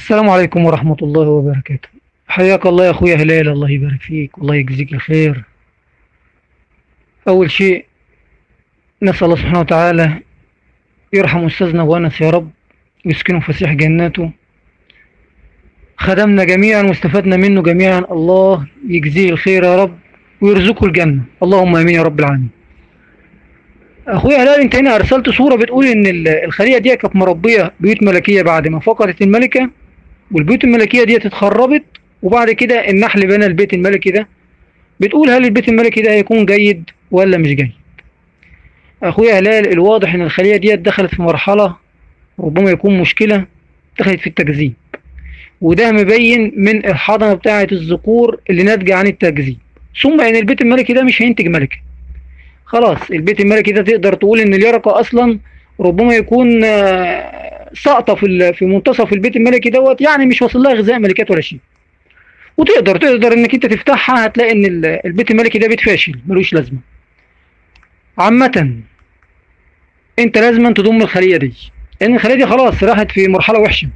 السلام عليكم ورحمة الله وبركاته. حياك الله يا أخويا هلال، الله يبارك فيك والله يجزيك الخير. أول شيء نسأل الله سبحانه وتعالى يرحم أستاذنا أبو أنس يا رب، ويسكنه فسيح جناته. خدمنا جميعا واستفدنا منه جميعا، الله يجزيه الخير يا رب ويرزقه الجنة، اللهم آمين يا رب العالمين. أخويا هلال، أنت هنا أرسلت صورة بتقول إن الخلية دي كانت مربية بيوت ملكية بعد ما فقدت الملكة، والبيوت الملكية دي اتخربت، وبعد كده النحل بنى البيت الملكي ده. بتقول هل البيت الملكي ده هيكون جيد ولا مش جيد؟ أخويا هلال، الواضح إن الخلية دي دخلت في مرحلة ربما يكون مشكلة، دخلت في التجذيب، وده مبين من الحضنة بتاعة الذكور اللي ناتجة عن التجذيب. ثم إن البيت الملكي ده مش هينتج ملكة. خلاص البيت الملكي ده تقدر تقول إن اليرقة أصلا ربما يكون ساقطة في منتصف البيت الملكي دوت، يعني مش واصل لها غذاء ملكات ولا شيء. وتقدر انك انت تفتحها، هتلاقي ان البيت الملكي ده بيت فاشل ملوش لازمه. عامه انت لازم تضم الخليه دي، لان الخليه دي خلاص راحت في مرحله وحشه.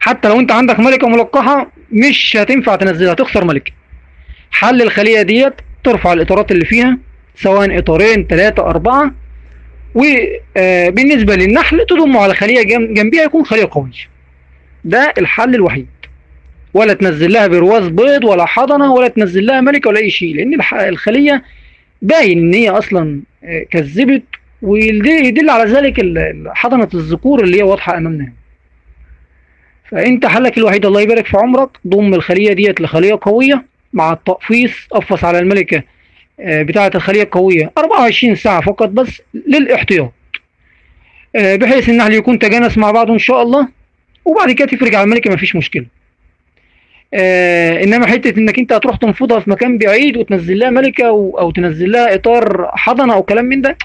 حتى لو انت عندك ملكه ملقحه مش هتنفع تنزلها، تخسر ملكه. حل الخليه ديت ترفع الاطارات اللي فيها، سواء اطارين 3 4، وبالنسبه للنحل تضمه على خليه جنبيها يكون خليه قويه. ده الحل الوحيد، ولا تنزل لها برواز بيض ولا حضنه ولا تنزل لها ملكه ولا اي شيء، لان الخليه باين ان هي اصلا كذبت، ويدل على ذلك حضنه الذكور اللي هي واضحه امامنا. فانت حلك الوحيد، الله يبارك في عمرك، ضم الخليه ديت لخليه قويه مع التقفيص. قفص على الملكه بتاعه الخليه القويه 24 ساعه فقط بس للاحتياط، بحيث النحل يكون تجانس مع بعضه ان شاء الله، وبعد كده ترجع الملكه مفيش مشكله. انما حته انك انت هتروح تنفضها في مكان بعيد وتنزل لها ملكه او تنزل لها اطار حضنه او كلام من ده،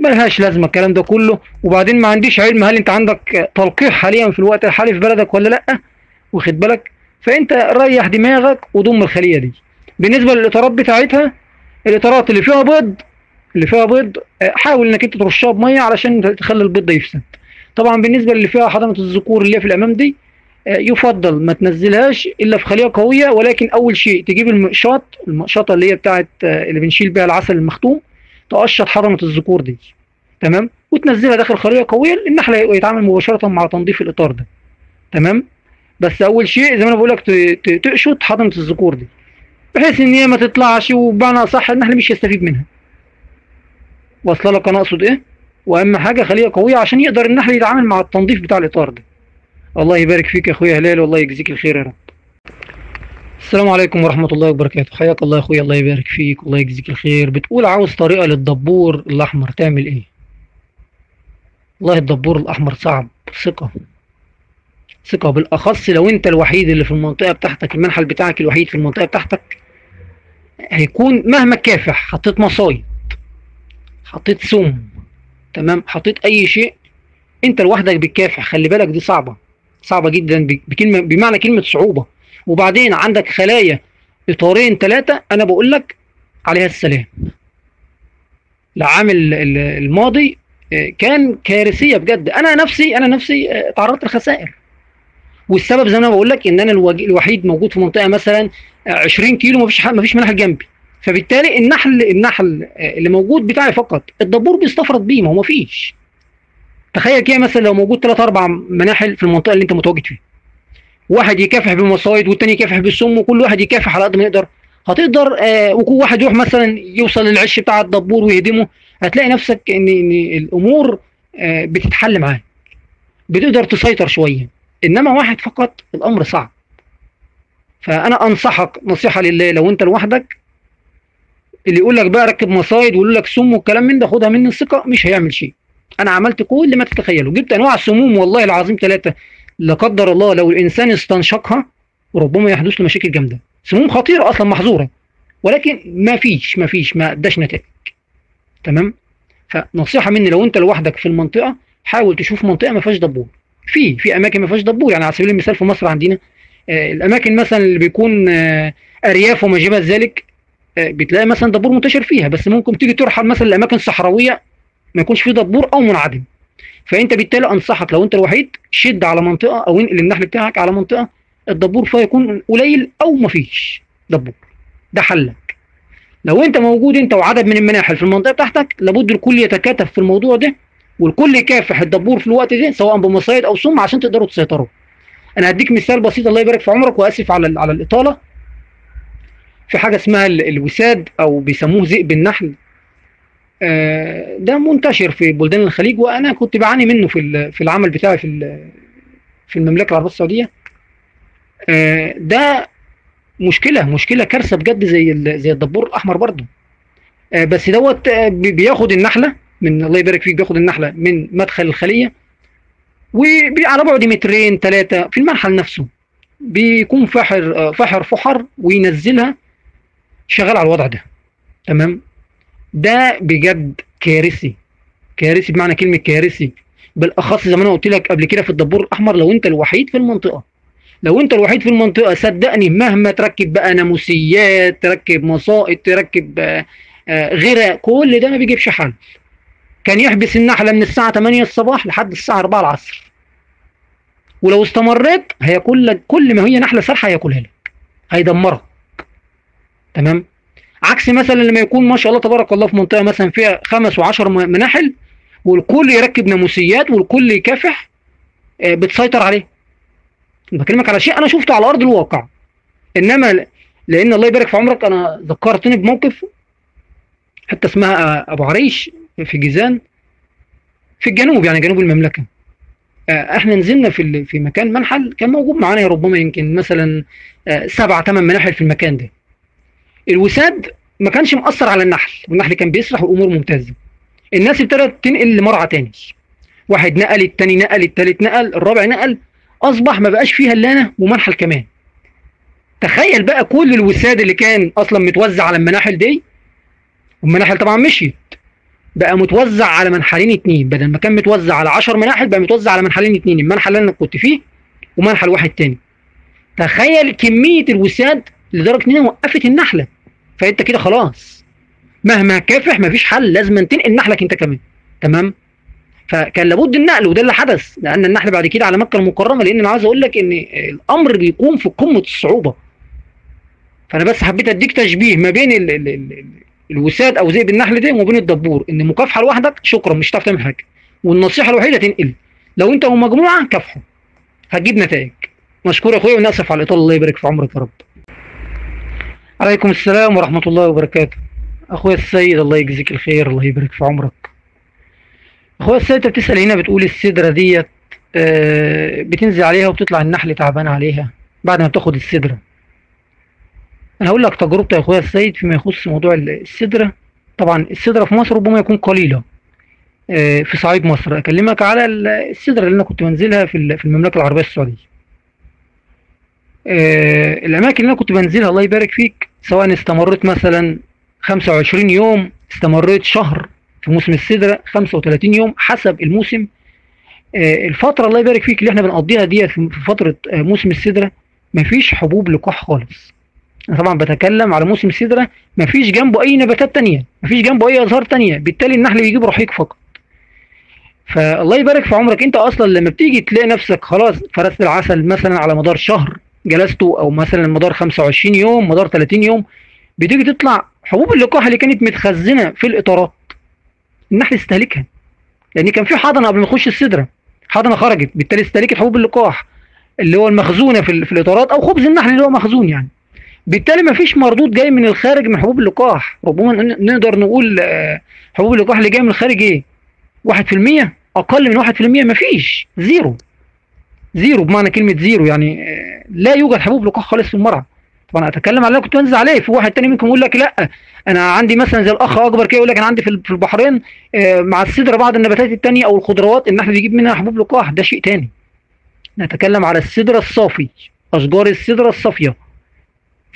ملهاش لازمه الكلام ده كله. وبعدين ما عنديش علم هل انت عندك تلقيح حاليا في الوقت الحالي في بلدك ولا لا، واخد بالك؟ فانت ريح دماغك وضم الخليه دي. بالنسبه للاطارات بتاعتها، الاطارات اللي فيها بيض حاول انك انت ترشها بميه علشان تخلي البيض ده يفسد. طبعا بالنسبه اللي فيها حضنه الذكور اللي هي في الامام دي، يفضل ما تنزلهاش الا في خليه قويه، ولكن اول شيء تجيب المقشطه اللي هي بتاعت اللي بنشيل بيها العسل المختوم، تقشط حضنه الذكور دي تمام، وتنزلها داخل خليه قويه. النحل يتعامل مباشره مع تنظيف الاطار ده تمام، بس اول شيء زي ما انا بقول لك تقشط حضنه الذكور دي، بحيث ان هي ما تطلعش، وبمعنى صح النحل مش يستفيد منها. واصله لك انا اقصد ايه؟ واهم حاجه خليه قويه عشان يقدر النحل يتعامل مع التنظيف بتاع الاطار ده. الله يبارك فيك يا اخويا هلال، والله يجزيك الخير يا رب. السلام عليكم ورحمه الله وبركاته. حياك الله يا اخويا، الله يبارك فيك والله يجزيك الخير. بتقول عاوز طريقه للدبور الاحمر، تعمل ايه؟ والله الدبور الاحمر صعب، ثقه بالاخص لو انت الوحيد اللي في المنطقه بتاعتك، المنحل بتاعك الوحيد في المنطقه بتاعتك، هيكون مهما كافح. حطيت مصايد، حطيت سم تمام، حطيت اي شيء، انت لوحدك بتكافح. خلي بالك دي صعبة جدا، بكلمة بمعنى كلمة صعوبة. وبعدين عندك خلايا اطارين 3، انا بقول لك عليها السلام. العام الماضي كان كارثية بجد، انا نفسي تعرضت لخسائر، والسبب زي ما انا بقول لك ان انا الوحيد موجود في منطقة مثلا 20 كيلو، مفيش منحل جنبي، فبالتالي النحل اللي موجود بتاعي فقط، الدبور بيستفرد بيه، ما هو مفيش. تخيل كده مثلا لو موجود 3 4 مناحل في المنطقه اللي انت متواجد فيها، واحد يكافح بالمصايد والتاني يكافح بالسم، وكل واحد يكافح على قد ما يقدر. هتقدر وكل واحد يروح مثلا يوصل للعش بتاع الدبور ويهدمه، هتلاقي نفسك ان الامور بتتحل معاك، بتقدر تسيطر شويه. انما واحد فقط الامر صعب. فانا انصحك نصيحه لله، لو انت لوحدك، اللي يقول لك بقى ركب مصايد ويقول لك سم والكلام من ده، خدها مني الثقه، مش هيعمل شيء. انا عملت كل ما تتخيله، جبت انواع سموم والله العظيم 3، لا قدر الله لو الانسان استنشقها ربما يحدث له مشاكل جامده، سموم خطيره اصلا محظوره، ولكن ما اداش نتائج تمام. فنصيحه مني، لو انت لوحدك في المنطقه حاول تشوف منطقه ما فيهاش دبور. في اماكن ما فيهاش دبور، يعني على سبيل المثال في مصر عندنا الاماكن مثلا اللي بيكون ارياف وما شابه ذلك، بتلاقي مثلا دبور منتشر فيها، بس ممكن تيجي ترحل مثلا لاماكن صحراويه ما يكونش فيه دبور او منعدم. فانت بالتالي انصحك لو انت الوحيد شد على منطقه او انقل النحل بتاعك على منطقه الدبور فيها يكون قليل او مفيش دبور. ده حلك. لو انت موجود انت وعدد من المناحل في المنطقه بتاعتك لابد الكل يتكاتف في الموضوع ده والكل يكافح الدبور في الوقت ده سواء بمصايد او سم عشان تقدروا تسيطروا. انا هديك مثال بسيط الله يبارك في عمرك واسف على الاطاله. في حاجه اسمها الوساد او بيسموه ذئب النحل. ده منتشر في بلدان الخليج وانا كنت بعاني منه في العمل بتاعي في المملكه العربيه السعوديه. ده مشكله كارثه بجد زي الدبور الاحمر برضه. بس دوت بياخد النحله من الله يبارك فيك بياخد النحله من مدخل الخليه وعلى بعد مترين ثلاثه في المرحل نفسه بيكون فحر وينزلها شغال على الوضع ده. تمام. ده بجد كارثي بمعنى كلمه كارثي، بالاخص زي ما انا قلت لك قبل كده في الدبور الاحمر لو انت الوحيد في المنطقه. لو انت الوحيد في المنطقه صدقني مهما تركب بقى ناموسيات، تركب مصائد، تركب غيره، كل ده ما بيجيبش حل. كان يحبس النحله من الساعه 8 الصباح لحد الساعه 4 العصر. ولو استمرت هياكل لك كل ما هي نحله سارحه هياكلها لك. هيدمرك. تمام؟ عكس مثلا لما يكون ما شاء الله تبارك الله في منطقه مثلا فيها 5 و10 مناحل والكل يركب ناموسيات والكل يكافح بتسيطر عليه. بكلمك على شيء انا شفته على ارض الواقع. انما لان الله يبارك في عمرك انا ذكرتني بموقف حتى اسمها ابو عريش في جيزان في الجنوب، يعني جنوب المملكه. احنا نزلنا في مكان منحل كان موجود معانا ربما يمكن مثلا 7 8 مناحل في المكان ده. الوساد ما كانش مأثر على النحل، والنحل كان بيسرح والامور ممتازه. الناس ابتدت تنقل لمرعى تاني. واحد نقل، التاني نقل، التالت نقل، الرابع نقل، اصبح ما بقاش فيها الا انا ومنحل كمان. تخيل بقى كل الوساد اللي كان اصلا متوزع على المناحل دي، والمناحل طبعا مشيت، بقى متوزع على منحلين 2، بدل ما كان متوزع على 10 مناحل بقى متوزع على منحلين 2، المنحل اللي انا كنت فيه ومنحل واحد تاني. تخيل كميه الوساد لدرجه ان وقفت النحله. فانت كده خلاص مهما كافح مفيش حل، لازم تنقل نحلك انت كمان. تمام. فكان لابد النقل وده اللي حدث، لان النحل بعد كده على مكه المكرمه، لان انا عايز اقول لك ان الامر بيقوم في قمه الصعوبه. فانا بس حبيت اديك تشبيه ما بين الوساد او ذئب النحل ده وما بين الدبور، ان مكافحه لوحدك شكرا مش هتعرف تعمل حاجه، والنصيحه الوحيده تنقل. لو انت ومجموعه كافحوا هتجيب نتائج. مشكور يا اخويا وناسف على الاطاله. الله يبارك في عمرك يا رب. عليكم السلام ورحمة الله وبركاته. أخويا السيد الله يجزيك الخير، الله يبارك في عمرك. أخويا السيد أنت بتسأل هنا بتقول السدرة ديت بتنزل عليها وبتطلع النحل تعبان عليها بعد ما بتاخد السدرة. أنا هقول لك تجربتي يا أخويا السيد فيما يخص موضوع السدرة. طبعا السدرة في مصر ربما يكون قليلة في صعيد مصر. أكلمك على السدرة اللي أنا كنت بنزلها في المملكة العربية السعودية. الاماكن اللي انا كنت بنزلها الله يبارك فيك سواء استمرت مثلا 25 يوم، استمرت شهر في موسم السدره، 35 يوم حسب الموسم. الفتره الله يبارك فيك اللي احنا بنقضيها ديت في فتره موسم السدره مفيش حبوب لقاح خالص. انا طبعا بتكلم على موسم السدره مفيش جنبه اي نباتات ثانيه، مفيش جنبه اي ازهار ثانيه، بالتالي النحل بيجيب رحيق فقط. فالله يبارك في عمرك انت اصلا لما بتيجي تلاقي نفسك خلاص فرست العسل مثلا على مدار شهر جلسته او مثلا مدار 25 يوم، مدار 30 يوم، بتيجي تطلع حبوب اللقاح اللي كانت متخزنه في الاطارات النحل استهلكها، لان كان في حضنه قبل ما يخش السدره، حضنه خرجت بالتالي استهلكت حبوب اللقاح اللي هو المخزونه في الاطارات او خبز النحل اللي هو مخزون يعني، بالتالي ما فيش مردود جاي من الخارج من حبوب اللقاح. ربما نقدر نقول حبوب اللقاح اللي جايه من الخارج ايه 1%، اقل من 1%، ما فيش، زيرو بمعنى كلمه زيرو، يعني لا يوجد حبوب لقاح خالص في المرعى. طبعا اتكلم على اللي كنت بنزل عليه. في واحد تاني ممكن يقول لك لا انا عندي مثلا زي الاخ اكبر كده يقول لك انا عندي في البحرين مع السدره بعض النباتات التانيه او الخضروات النحل بيجيب منها حبوب لقاح. ده شيء تاني. نتكلم على السدره الصافي، اشجار السدره الصافيه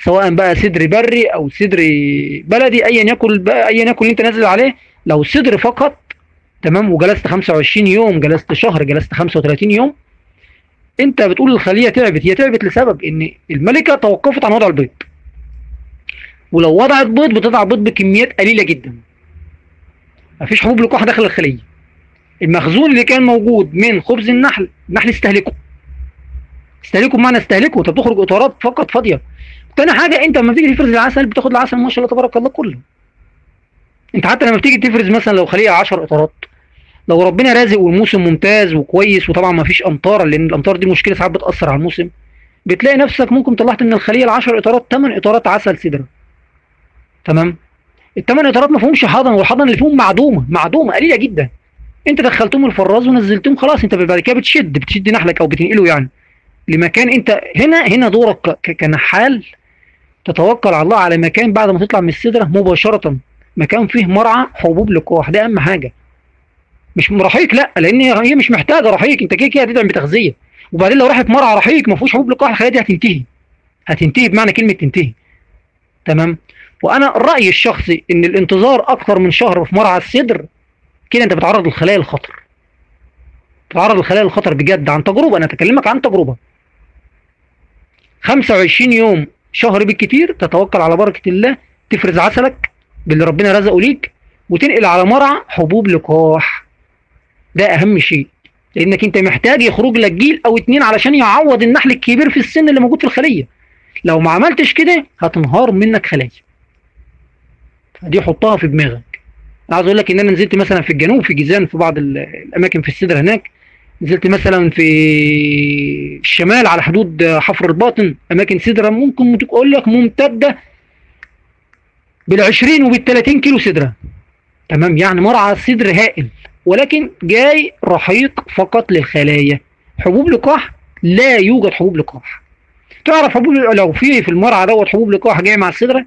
سواء بقى سدر بري او سدر بلدي ايا يكن اللي انت نازل عليه. لو سدر فقط تمام وجلست 25 يوم، جلست شهر، جلست 35 يوم، انت بتقول الخليه تعبت. هي تعبت لسبب ان الملكه توقفت عن وضع البيض، ولو وضعت بيض بتضع بيض بكميات قليله جدا، مفيش حبوب لقاح داخل الخليه. المخزون اللي كان موجود من خبز النحل، النحل استهلكه بمعنى استهلكه، انت بتخرج اطارات فقط فاضيه. تاني حاجه انت لما بتيجي تفرز العسل بتاخد العسل ما شاء الله تبارك الله كله. انت حتى لما بتيجي تفرز مثلا لو خليه 10 اطارات، لو ربنا رازق والموسم ممتاز وكويس وطبعا ما فيش امطار، لان الامطار دي مشكله ساعات بتاثر على الموسم، بتلاقي نفسك ممكن طلعت من الخليه 10 اطارات 8 اطارات عسل سدره. تمام؟ الثمان اطارات ما فيهمش حضن، والحضن اللي فيهم معدومه قليله جدا. انت دخلتهم الفراز ونزلتهم خلاص، انت بعد كده بتشد نحلك او بتنقله يعني لمكان. انت هنا دورك كنحال تتوكل على الله على مكان بعد ما تطلع من السدره مباشره، مكان فيه مرعى حبوب لقاح، ده اهم حاجه. مش رحيق لا، لان هي مش محتاجه رحيق، انت كده كده هتدعم بتغذيه. وبعدين لو راحت مرعى رحيق ما فيهوش حبوب لقاح الخلايا دي هتنتهي بمعنى كلمه تنتهي. تمام؟ وانا رايي الشخصي ان الانتظار اكثر من شهر في مرعى السدر كده انت بتعرض الخلايا للخطر. بتعرض الخلايا للخطر بجد، عن تجربه، انا بكلمك عن تجربه. 25 يوم شهر بالكتير تتوكل على بركه الله، تفرز عسلك باللي ربنا رزقه ليك وتنقل على مرعى حبوب لقاح. ده اهم شيء، لانك انت محتاج يخرج لك جيل او اتنين علشان يعوض النحل الكبير في السن اللي موجود في الخليه. لو ما عملتش كده هتنهار منك خلايا. دي حطها في دماغك. انا عايز اقول لك ان انا نزلت مثلا في الجنوب في جيزان في بعض الاماكن في السدر هناك، نزلت مثلا في الشمال على حدود حفر الباطن، اماكن سدره ممكن تقول لك ممتده بال20 وبال30 كيلو سدره. تمام؟ يعني مرعى السدر هائل، ولكن جاي رحيق فقط للخلايا، حبوب لقاح لا يوجد حبوب لقاح. تعرف حبوب لو في المرعى دوت حبوب لقاح جاي مع السدره،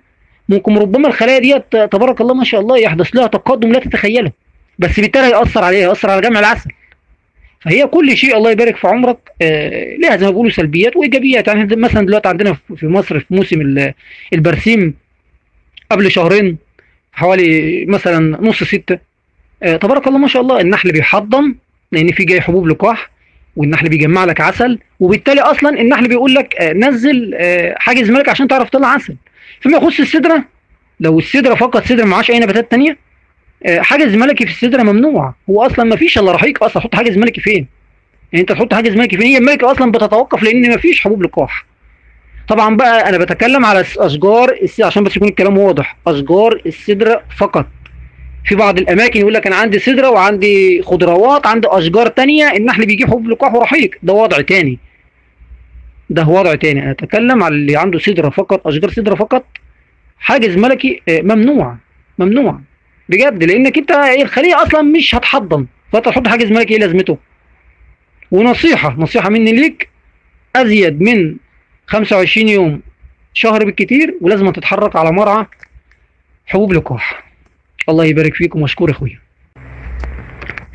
ممكن ربما الخلايا ديت تبارك الله ما شاء الله يحدث لها تقدم لا تتخيله، بس بالتالي هيأثر عليها، هيأثر على جمع العسل. فهي كل شيء الله يبارك في عمرك ليها زي ما بيقولوا سلبيات وايجابيات. يعني مثلا دلوقتي عندنا في مصر في موسم البرسيم قبل شهرين حوالي مثلا نص 6 تبارك الله ما شاء الله النحل بيحضن، لان في جاي حبوب لقاح والنحل بيجمع لك عسل، وبالتالي اصلا النحل بيقول لك نزل حاجز ملك عشان تعرف تطلع عسل. فيما يخص السدره، لو السدره فقط سدره معاش اي نباتات ثانيه، حاجز ملكي في السدره ممنوع، هو اصلا ما فيش الا رحيق. اصلا تحط حاجز ملكي فين؟ يعني انت تحط حاجز ملكي فين؟ هي الملكه اصلا بتتوقف لان ما فيش حبوب لقاح. طبعا بقى انا بتكلم على اشجار عشان بس يكون الكلام واضح، اشجار السدره فقط. في بعض الاماكن يقول لك انا عندي سدره وعندي خضروات، عندي اشجار ثانيه النحل بيجيب حبوب لقاح ورحيق، ده وضع ثاني. ده وضع تاني، انا اتكلم على اللي عنده سدره فقط، اشجار سدره فقط، حاجز ملكي ممنوع. ممنوع بجد، لانك انت الخليه اصلا مش هتحضن، فانت تحط حاجز ملكي ايه لازمته؟ ونصيحه، نصيحه مني ليك، ازيد من 25 يوم شهر بالكتير ولازم تتحرك على مرعى حبوب لقاح. الله يبارك فيكم واشكر اخويا.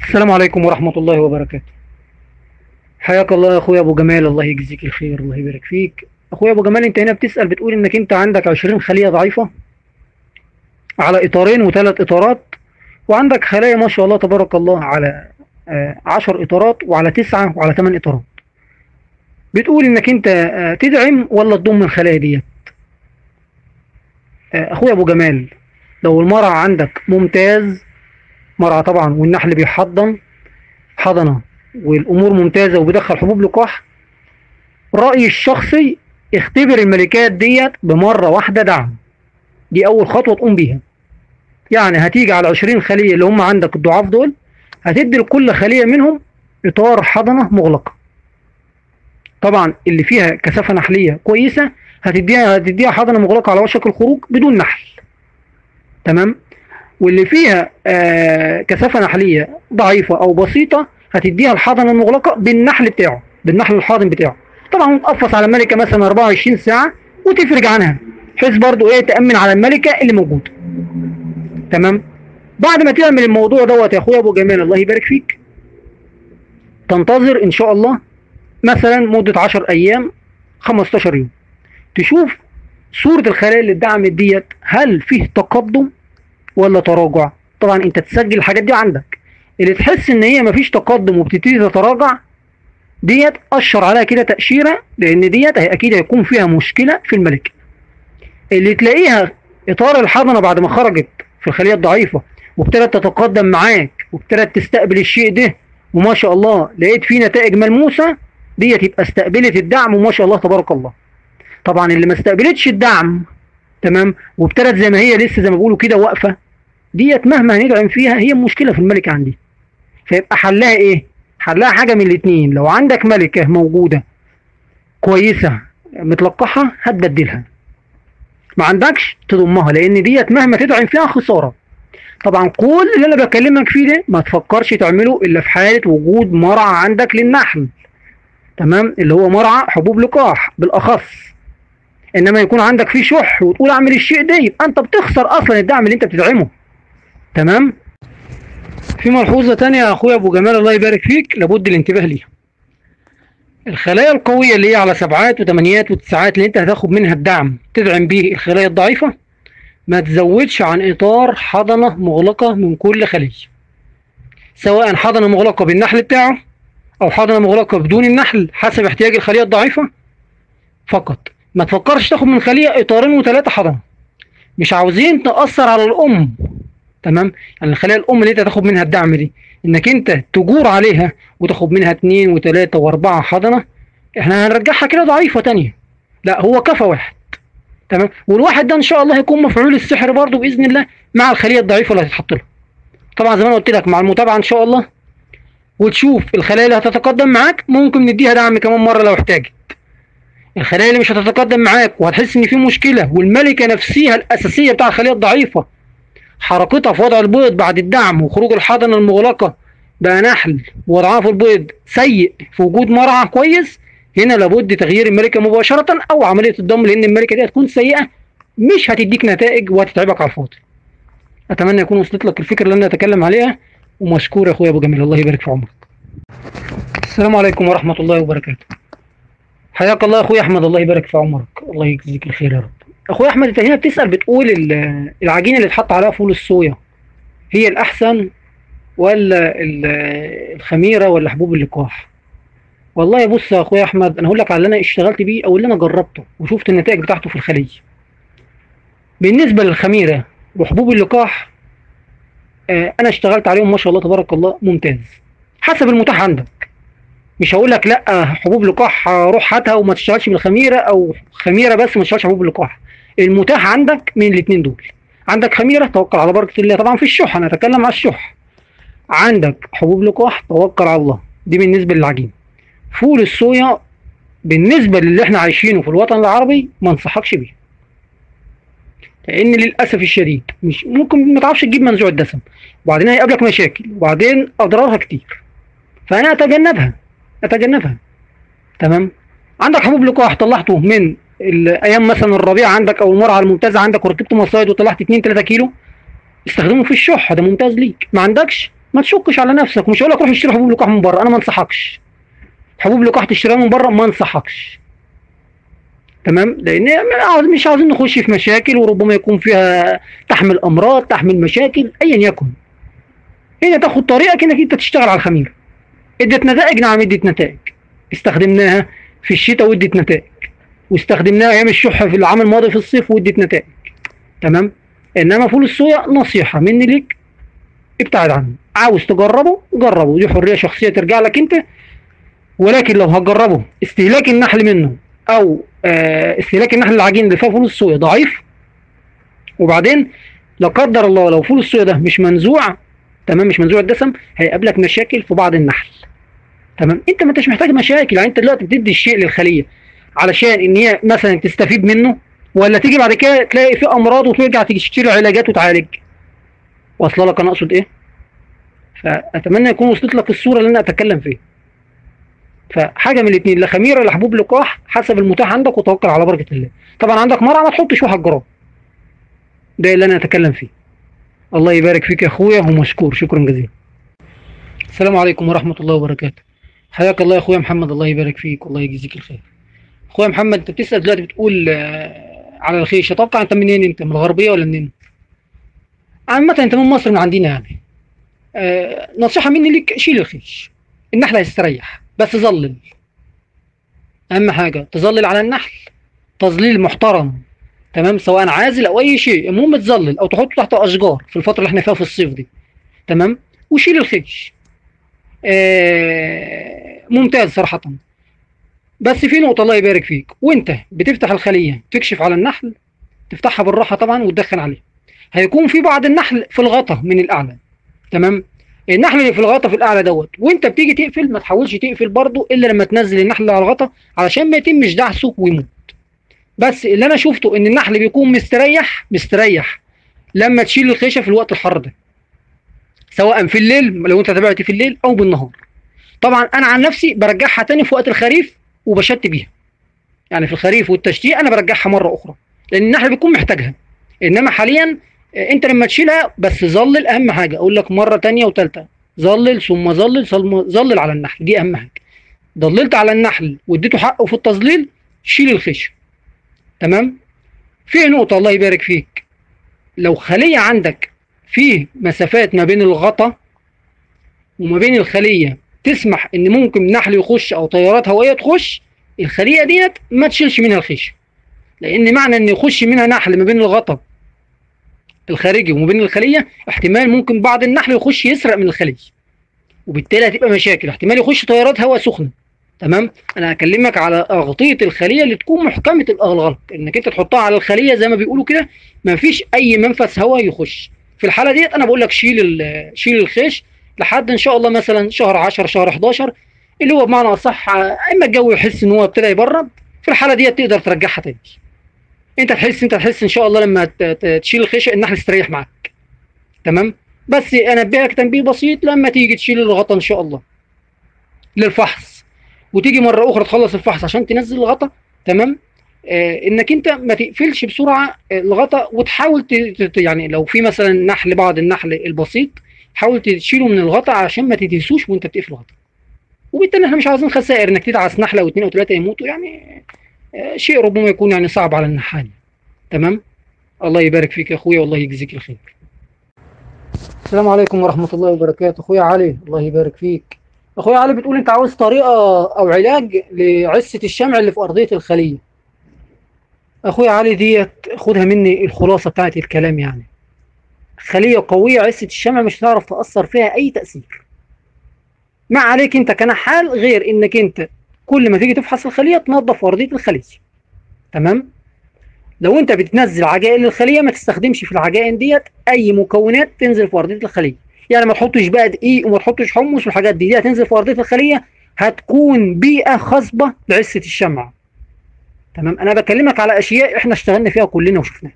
السلام عليكم ورحمه الله وبركاته. حياك الله يا اخويا ابو جمال، الله يجزيك الخير، الله يبارك فيك. اخويا ابو جمال، انت هنا بتسأل بتقول انك انت عندك 20 خلية ضعيفة على اطارين و3 اطارات، وعندك خلايا ما شاء الله تبارك الله على 10 اطارات وعلى 9 وعلى 8 اطارات. بتقول انك انت تدعم ولا تضم الخلايا ديت؟ اخويا ابو جمال، لو المرعى عندك ممتاز، مرعى طبعا والنحل بيحضن حضنة والامور ممتازه وبيدخل حبوب لقاح، رايي الشخصي اختبر الملكات ديت بمره واحده دعم. دي اول خطوه تقوم بيها، يعني هتيجي على 20 خليه اللي هم عندك الضعاف دول، هتدي لكل خليه منهم اطار حضنه مغلقه. طبعا اللي فيها كثافه نحليه كويسه هتديها حضنه مغلقه على وشك الخروج بدون نحل. تمام؟ واللي فيها كثافه نحليه ضعيفه او بسيطه هتديها الحضنه المغلقه بالنحل بتاعه، بالنحل الحاضن بتاعه. طبعا تقفص على الملكه مثلا 24 ساعه وتفرج عنها، بحيث برضو ايه تامن على الملكه اللي موجوده. تمام؟ بعد ما تعمل الموضوع دوت يا اخويا ابو جمال الله يبارك فيك، تنتظر ان شاء الله مثلا مده 10 ايام 15 يوم، تشوف صوره الخلايا اللي اتدعمت ديت هل فيه تقدم ولا تراجع. طبعا انت تسجل الحاجات دي عندك، اللي تحس ان هي مفيش تقدم وبتبتدي تتراجع ديت اشر عليها كده تاشيره، لان ديت اكيد هيكون فيها مشكله في الملكه. اللي تلاقيها اطار الحضنه بعد ما خرجت في الخليه الضعيفه وابتدت تتقدم معاك وابتدت تستقبل الشيء ده، وما شاء الله لقيت فيه نتائج ملموسه، ديت يبقى استقبلت الدعم وما شاء الله تبارك الله. طبعا اللي ما استقبلتش الدعم تمام وابتدت زي ما هي لسه زي ما بيقولوا كده واقفه، ديت مهما هندعم فيها هي مشكله في الملكه عندي. فيبقى حلها ايه؟ حلها حاجه من الاثنين، لو عندك ملكه موجوده كويسه متلقحه هتبدلها، ما عندكش تضمها، لان ديت مهما تدعم فيها خساره. طبعا كل اللي انا بكلمك فيه ده ما تفكرش تعمله الا في حاله وجود مرعى عندك للنحل، تمام، اللي هو مرعى حبوب لقاح بالاخص. انما يكون عندك فيه شح وتقول اعمل الشيء ده، يبقى انت بتخسر اصلا الدعم اللي انت بتدعمه، تمام. في ملحوظه ثانيه يا اخويا ابو جمال الله يبارك فيك لابد الانتباه ليها. الخلايا القويه اللي هي على 7 و8 و9 اللي انت هتاخد منها الدعم تدعم بيه الخلايا الضعيفه، ما تزودش عن اطار حضنه مغلقه من كل خليه، سواء حضنه مغلقه بالنحل بتاعه او حضنه مغلقه بدون النحل حسب احتياج الخليه الضعيفه فقط. ما تفكرش تاخد من خليه إطارين و3 حضنه، مش عاوزين تاثر على الام، تمام. يعني الخليه الام اللي انت هتاخد منها الدعم دي انك انت تجور عليها وتاخد منها 2 و3 و4 حضنه، احنا هنرجعها كده ضعيفه ثانيه، لا هو كفى واحد، تمام. والواحد ده ان شاء الله هيكون مفعول السحر برضه باذن الله مع الخليه الضعيفه اللي هتتحط لها. طبعا زي ما انا قلت لك مع المتابعه ان شاء الله وتشوف الخلايا اللي هتتقدم معاك ممكن نديها دعم كمان مره لو احتاجت. الخلايا اللي مش هتتقدم معاك وهتحس ان في مشكله والملكه نفسها الاساسيه بتاع الخليه الضعيفه حركتها في وضع البيض بعد الدعم وخروج الحضنه المغلقه بقى نحل ووضعها في البيض سيء في وجود مرعى كويس، هنا لابد تغيير الملكه مباشره او عمليه الضم، لان الملكه دي هتكون سيئه مش هتديك نتائج وهتتعبك على الفاضي. اتمنى يكون وصلت لك الفكره اللي انا اتكلم عليها، ومشكور يا اخويا ابو جميل الله يبارك في عمرك. السلام عليكم ورحمه الله وبركاته. حياك الله يا اخويا احمد الله يبارك في عمرك، الله يجزيك الخير يا رب. اخويا احمد انت هنا بتسال بتقول العجينه اللي اتحط عليها فول الصويا هي الاحسن ولا الخميره ولا حبوب اللقاح؟ والله بص يا اخويا احمد انا هقول لك على اللي انا اشتغلت بيه او اللي انا جربته وشفت النتائج بتاعته في الخليه. بالنسبه للخميره وحبوب اللقاح انا اشتغلت عليهم ما شاء الله تبارك الله ممتاز حسب المتاح عندك. مش هقول لك لا حبوب لقاح روح هاتها وما تشتغلش بالخميره، او خميره بس ما تشتغلش حبوب اللقاح. المتاح عندك من الاثنين دول، عندك خميره توكل على بركه الله، طبعا في الشح انا اتكلم على الشح، عندك حبوب لقاح توكل على الله، دي بالنسبه للعجين. فول الصويا بالنسبه للي احنا عايشينه في الوطن العربي ما انصحكش بيه، لان للاسف الشديد مش ممكن ما تعرفش تجيب منزوع الدسم، وبعدين هيقابلك مشاكل وبعدين اضرارها كتير، فانا اتجنبها تمام. عندك حبوب لقاح طلعته من الايام مثلا الربيع عندك او المرعى الممتازه عندك وركبت مصايد وطلعت 2-3 كيلو، استخدمه في الشح ده ممتاز ليك. ما عندكش ما تشكش على نفسك، مش هقول لك روح اشتري حبوب لقاح من بره، انا ما انصحكش حبوب لقاح تشتريها من بره، ما انصحكش تمام، لان مش عاوزين نخش في مشاكل وربما يكون فيها تحمل امراض تحمل مشاكل ايا يكن. هنا تاخد طريقك انك انت تشتغل على الخميره. ادت نتائج؟ نعم ادت نتائج، استخدمناها في الشتاء وادت نتائج، واستخدمناها ايام الشح في العام الماضي في الصيف وادت نتائج تمام. انما فول الصويا نصيحه مني ليك ابتعد عنه، عاوز تجربه جربه، دي حريه شخصيه ترجع لك انت، ولكن لو هتجربه استهلاك النحل منه او استهلاك النحل العجين اللي فيها فول الصويا ضعيف، وبعدين لا قدر الله لو فول الصويا ده مش منزوع تمام مش منزوع الدسم هيقابلك مشاكل في بعض النحل تمام. انت ما انتش محتاج مشاكل، يعني انت دلوقتي بتدي الشيء للخليه علشان ان هي مثلا تستفيد منه، ولا تيجي بعد كده تلاقي فيه امراض وترجع تشتري علاجات وتعالج. واصله لك انا اقصد ايه؟ فاتمنى يكون وصلت لك الصوره اللي انا اتكلم فيها. فحاجه من الاثنين، لا خميره لا حبوب لقاح، حسب المتاح عندك وتوكل على بركه الله. طبعا عندك مرعى ما تحطش 1 جرام، ده اللي انا اتكلم فيه. الله يبارك فيك يا اخويا ومشكور، شكرا جزيلا. السلام عليكم ورحمه الله وبركاته. حياك الله يا اخويا محمد الله يبارك فيك والله يجزيك الخير. اخويا محمد انت بتسال دلوقتي بتقول على الخيشه، اتوقع انت منين؟ انت من الغربيه ولا منين؟ عامه انت من مصر من عندنا يعني. نصيحه مني ليك شيل الخيش، النحل هيستريح، بس ظلل، اهم حاجه تظلل على النحل تظليل محترم تمام، سواء عازل او اي شيء، المهم تظلل او تحطه تحت اشجار في الفتره اللي احنا فيها في الصيف دي تمام. وشيل الخيش. ممتاز صراحة. بس في نقطة الله يبارك فيك، وانت بتفتح الخلية تكشف على النحل تفتحها بالراحة طبعا وتدخل عليه. هيكون في بعض النحل في الغطا من الأعلى، تمام؟ النحل اللي في الغطا في الأعلى دوت، وانت بتيجي تقفل ما تحاولش تقفل برضه إلا لما تنزل النحل اللي على الغطا علشان ما يتمش دعسه ويموت. بس اللي أنا شفته إن النحل بيكون مستريح لما تشيل الخيشة في الوقت الحر ده، سواء في الليل لو انت تابعت في الليل أو بالنهار. طبعا أنا عن نفسي برجعها تاني في وقت الخريف وبشت بيها، يعني في الخريف والتشتيت أنا برجعها مرة أخرى لأن النحل بيكون محتاجها. إنما حاليا أنت لما تشيلها بس ظلل، أهم حاجة أقول لك مرة تانية وتالتة، ظلل ثم ظلل ثم ظلل على النحل، دي أهم حاجة. ضللت على النحل واديته حقه في التظليل، شيل الخيشة، تمام؟ في نقطة الله يبارك فيك، لو خلية عندك فيه مسافات ما بين الغطا وما بين الخلية تسمح إن ممكن نحل يخش أو تيارات هوائية تخش الخلية ديت، ما تشيلش منها الخيشة، لأن معنى إن يخش منها نحل ما بين الغطا الخارجي وما بين الخلية احتمال ممكن بعض النحل يخش يسرق من الخلية، وبالتالي هتبقى مشاكل، احتمال يخش تيارات هواء سخنة، تمام؟ أنا هكلمك على أغطية الخلية اللي تكون محكمة الغلق، إنك أنت تحطها على الخلية زي ما بيقولوا كده مفيش أي منفذ هواء يخش. في الحالة ديت أنا بقول لك شيل الخيش لحد إن شاء الله مثلا شهر 10 شهر 11 اللي هو بمعنى أصح إما الجو يحس إن هو ابتدى يبرد، في الحالة ديت تقدر ترجعها تاني. أنت تحس إن شاء الله لما تشيل الخيش النحل يستريح معاك، تمام؟ بس أنبهك تنبيه بسيط، لما تيجي تشيل الغطا إن شاء الله للفحص وتيجي مره اخرى تخلص الفحص عشان تنزل الغطا، تمام؟ انك انت ما تقفلش بسرعه الغطا وتحاول يعني لو في مثلا نحل، بعض النحل البسيط حاول تشيله من الغطا عشان ما تدهسوش وانت بتقفل الغطا. وبالتالي احنا مش عاوزين خسائر انك تدعس نحله واثنين او ثلاثه يموتوا، يعني شيء ربما يكون يعني صعب على النحال، تمام؟ الله يبارك فيك يا اخويا والله يجزيك الخير. السلام عليكم ورحمه الله وبركاته. اخويا علي الله يبارك فيك. اخويا علي بتقول انت عاوز طريقه او علاج لعثة الشمع اللي في ارضيه الخليه. اخويا علي ديت خدها مني الخلاصه بتاعت الكلام، يعني خليه قويه عثة الشمع مش هتعرف تاثر فيها اي تاثير، ما عليك انت كنحال غير انك انت كل ما تيجي تفحص الخليه تنظف ارضيه الخليه، تمام؟ لو انت بتنزل عجائن للخليه ما تستخدمش في العجائن ديت اي مكونات تنزل في ارضيه الخليه، يعني ما تحطش بقى دقيق وما تحطش حمص والحاجات دي هتنزل في ارضيه الخليه، هتكون بيئه خصبه لعثة الشمع، تمام؟ انا بكلمك على اشياء احنا اشتغلنا فيها كلنا وشفناها.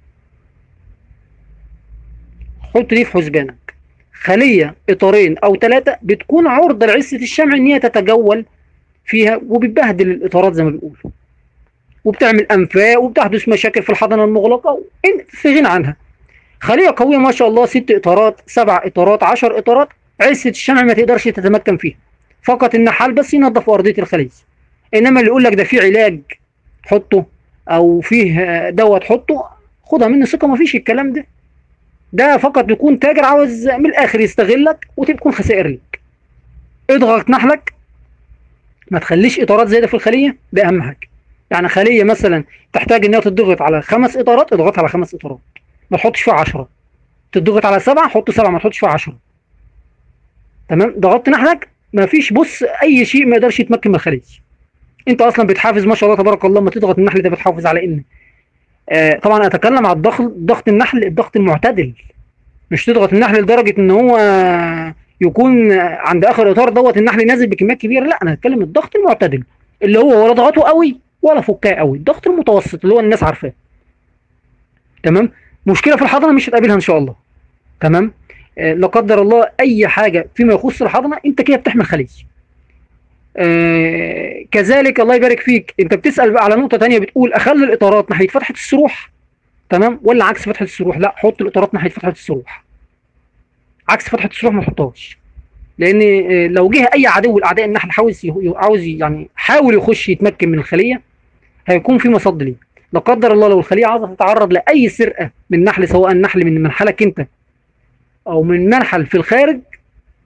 حط دي في حسبانك، خليه اطارين او ثلاثه بتكون عرضه لعثة الشمع ان هي تتجول فيها وبتبهدل الاطارات زي ما بيقولوا، وبتعمل انفاق وبتحدث مشاكل في الحضانه المغلقه في غنى عنها. خلية قوية ما شاء الله 6 إطارات 7 إطارات 10 إطارات عثة الشمع ما تقدرش تتمكن فيها، فقط النحال بس ينظف أرضية الخلية. إنما اللي يقول لك ده فيه علاج حطه أو فيه دواء حطه، خدها مني ثقة ما فيش الكلام ده، ده فقط بيكون تاجر عاوز من الآخر يستغلك وتكون خسائر لك. اضغط نحلك، ما تخليش إطارات زيادة في الخلية، ده أهم حاجة. يعني خلية مثلا تحتاج إنها تضغط على 5 إطارات اضغطها على 5 إطارات، ما تحطش فيها 10. تضغط على 7 حط 7 ما تحطش فيها 10، تمام؟ ضغطت نحلك ما فيش بص اي شيء ما يقدرش يتمكن من الخلية. انت اصلا بتحافظ ما شاء الله تبارك الله، ما تضغط النحل ده بتحافظ على ان طبعا اتكلم على ضغط النحل، الضغط المعتدل، مش تضغط النحل لدرجه ان هو يكون عند اخر اطار دوت النحل نازل بكميات كبيره، لا انا هتكلم الضغط المعتدل اللي هو ولا ضغطه قوي ولا فكاه قوي، الضغط المتوسط اللي هو الناس عارفاه، تمام؟ مشكلة في الحضانة مش هتقابلها إن شاء الله، تمام؟ لا قدر الله أي حاجة فيما يخص الحضانة أنت كده بتحمل خلية. كذلك الله يبارك فيك، أنت بتسأل بقى على نقطة تانية بتقول أخلي الإطارات ناحية فتحة السروح، تمام؟ ولا عكس فتحة السروح؟ لا، حط الإطارات ناحية فتحة السروح. عكس فتحة السروح ما تحطهاش، لأن لو جه أي عدو الأعداء النحل حاول يخش يتمكن من الخلية هيكون في مصد ليه. لا قدر الله لو الخلية عاوزة تتعرض لأي سرقة من نحل، سواء نحل من منحلك أنت أو من منحل في الخارج،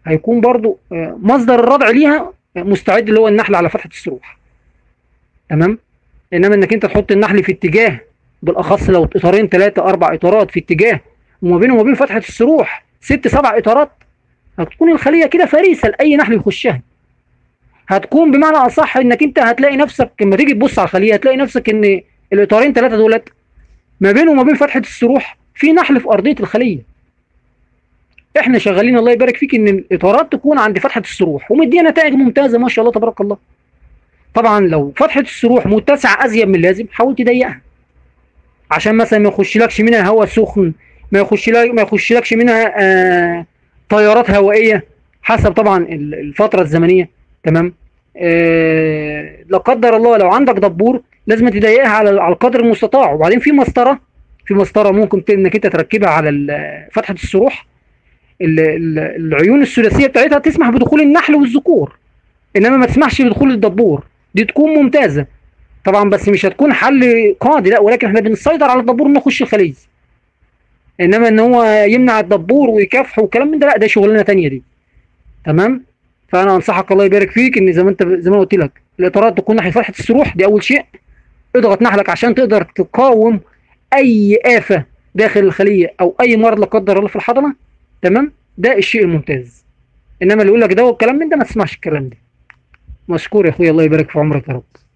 هيكون برضو مصدر الردع ليها مستعد اللي هو النحل على فتحة السروح، تمام؟ إنما إنك أنت تحط النحل في اتجاه، بالأخص لو 2 3 4 إطارات في اتجاه وما بينه وما بين فتحة السروح 6 7 إطارات، هتكون الخلية كده فريسة لأي نحل يخشها. هتكون بمعنى أصح إنك أنت هتلاقي نفسك لما تيجي تبص على الخلية هتلاقي نفسك إن الإطارين ثلاثة دولت ما بينه وما بين فتحة السروح في نحل في أرضية الخلية. إحنا شغالين الله يبارك فيك إن الإطارات تكون عند فتحة السروح ومدينا نتائج ممتازة ما شاء الله تبارك الله. طبعا لو فتحة السروح متسعة أزيد من اللازم حاول تضيقها عشان مثلا ما يخشلكش منها هواء سخن، ما يخشلكش منها تيارات هوائية حسب طبعا الفترة الزمنية. تمام، لا قدر الله لو عندك دبور لازم تضيقها على القدر المستطاع. وبعدين في مسطرة ممكن انك انت تركبها على فتحة السروح، العيون الثلاثية بتاعتها تسمح بدخول النحل والذكور، انما ما تسمحش بدخول الدبور. دي تكون ممتازة طبعا، بس مش هتكون حل قاضي لا، ولكن احنا بنسيطر على الدبور انه يخش الخلية، انما ان هو يمنع الدبور ويكافحه وكلام من ده لا، ده شغلانه ثانيه دي. تمام، فانا انصحك الله يبارك فيك ان زي ما قلت لك الاطارات تكون ناحيه فتحه السروح، دي اول شيء. اضغط نحلك عشان تقدر تقاوم اي آفة داخل الخليه او اي مرض لا قدر الله في الحضنه. تمام، ده الشيء الممتاز، انما اللي يقول لك ده والكلام من ده ما تسمعش الكلام ده. مشكور يا اخويا، الله يبارك في عمرك يا رب.